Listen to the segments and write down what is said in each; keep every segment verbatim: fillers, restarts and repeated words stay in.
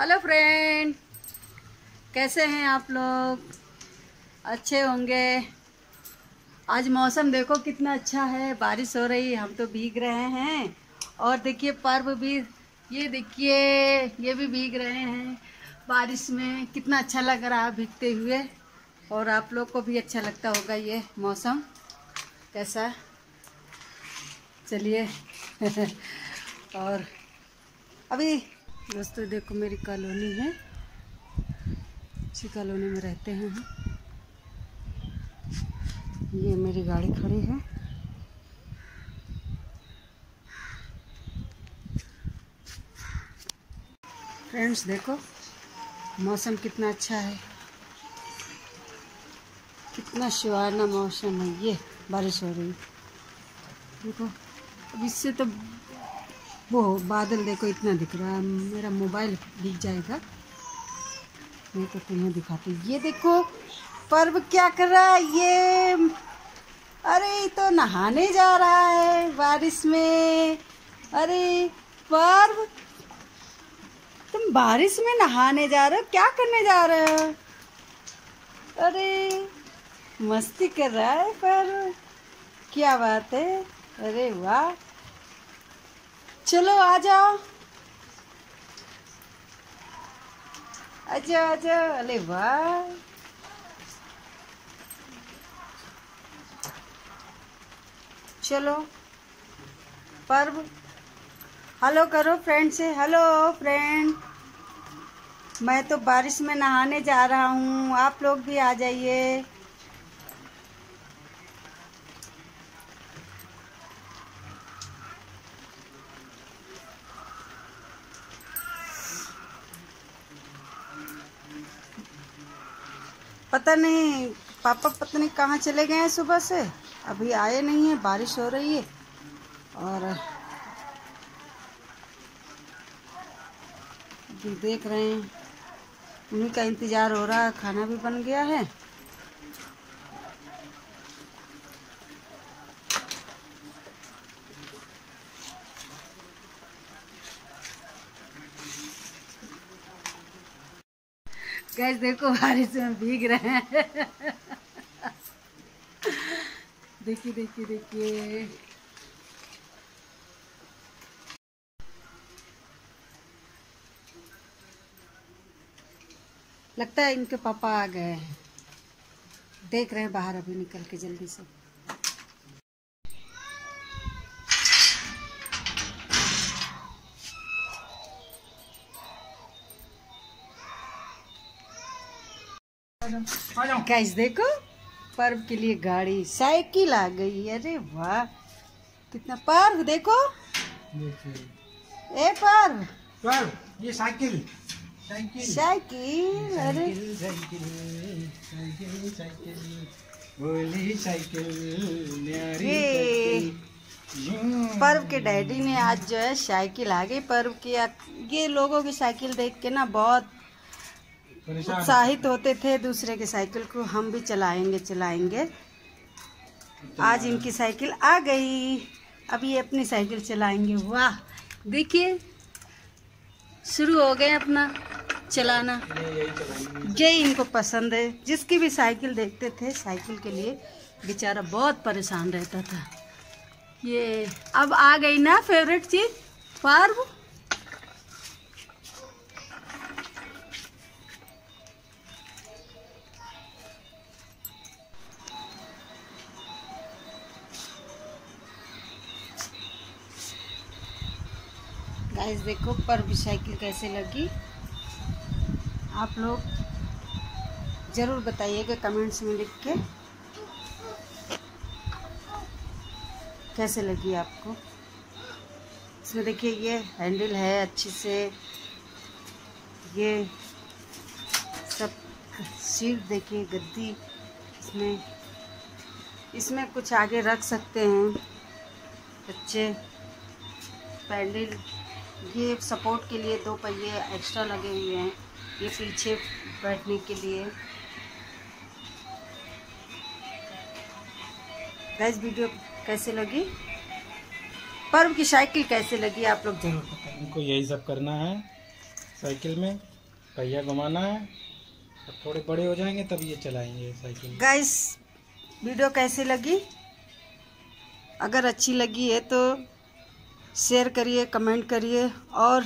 Hello friend, कैसे हैं आप लोग? अच्छे होंगे। आज मौसम देखो कितना अच्छा है, बारिश हो रही है, हम तो भीग रहे हैं। और देखिए पर्व भी, ये देखिए ये भी भीग रहे हैं बारिश में, कितना अच्छा लग रहा है भीगते हुए। और आप लोग को भी अच्छा लगता होगा ये मौसम कैसा। चलिए और अभी दोस्तों देखो मेरी कॉलोनी है, इसी कॉलोनी में रहते हैं हम। ये मेरी गाड़ी खड़ी है, फ्रेंड्स देखो मौसम कितना अच्छा है, कितना सुहाना मौसम है। ये बारिश हो रही है देखो, अब इससे तो वो बादल देखो इतना दिख रहा है, मेरा मोबाइल दिख जाएगा, मैं तो तुम्हें दिखाती। ये देखो पर्व क्या कर रहा है ये, अरे तो नहाने जा रहा है बारिश में। अरे पर्व, तुम बारिश में नहाने जा रहे हो? क्या करने जा रहे हो? अरे मस्ती कर रहा है पर्व, क्या बात है। अरे वाह, चलो आ जाओ आ जाओ आ जाओ। अरे वाह, चलो पर्व, हेलो करो फ्रेंड से, हेलो फ्रेंड, मैं तो बारिश में नहाने जा रहा हूँ, आप लोग भी आ जाइए। पता नहीं पापा पता नहीं कहाँ चले गए हैं, सुबह से अभी आए नहीं हैं, बारिश हो रही है। और देख रहे हैं उन्हीं का इंतज़ार हो रहा है, खाना भी बन गया है। गैस देखो बारिश में भीग रहे हैं देखिए देखिए देखिए लगता है इनके पापा आ गए हैं, देख रहे हैं बाहर अभी निकल के जल्दी से। गाइस देखो पर्व के लिए गाड़ी साइकिल आ गई। अरे वाह कितना, पर्व देखो ए पर्व पर्व ये साइकिल साइकिल साइकिल अरे साइकिल साइकिल बोली साइकिल। पर्व के डैडी ने आज जो है साइकिल आ गई। पर्व की ये लोगों की साइकिल देख के ना बहुत उत्साहित होते थे, दूसरे के साइकिल को हम भी चलाएंगे चलाएंगे। आज इनकी साइकिल आ गई, अब ये अपनी साइकिल चलाएंगे। वाह देखिए शुरू हो गए अपना चलाना, ये इनको पसंद है। जिसकी भी साइकिल देखते थे साइकिल के लिए बेचारा बहुत परेशान रहता था। ये अब आ गई ना फेवरेट चीज़ पर्व। गाइस देखो पर्व की साइकिल कैसे लगी, आप लोग ज़रूर बताइएगा कमेंट्स में लिख के कैसे लगी आपको। इसमें देखिए ये हैंडल है अच्छे से, ये सब सीट देखिए गद्दी, इसमें इसमें कुछ आगे रख सकते हैं बच्चे। पैडल ये सपोर्ट के लिए दो पहिए एक्स्ट्रा लगे हुए हैं, ये पीछे बैठने के लिए। गाइस वीडियो कैसे लगी, पर्व की साइकिल कैसे लगी, आप लोग जरूर बताइए। इनको यही सब करना है साइकिल में। पहिया घुमाना है, अब थोड़े बड़े हो जाएंगे तब ये चलाएंगे साइकिल। गाइस वीडियो कैसे लगी? अगर अच्छी लगी है तो शेयर करिए, कमेंट करिए और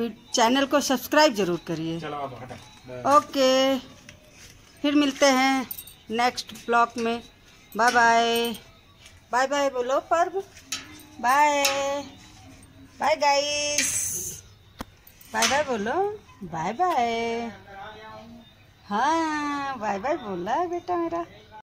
चैनल को सब्सक्राइब ज़रूर करिए। ओके, फिर मिलते हैं नेक्स्ट ब्लॉग में। Bye bye. बाय बाय बोलो Parv. Bye bye guys. Bye bye बोलो। Bye bye. हाँ बाय बाय बोला बेटा मेरा।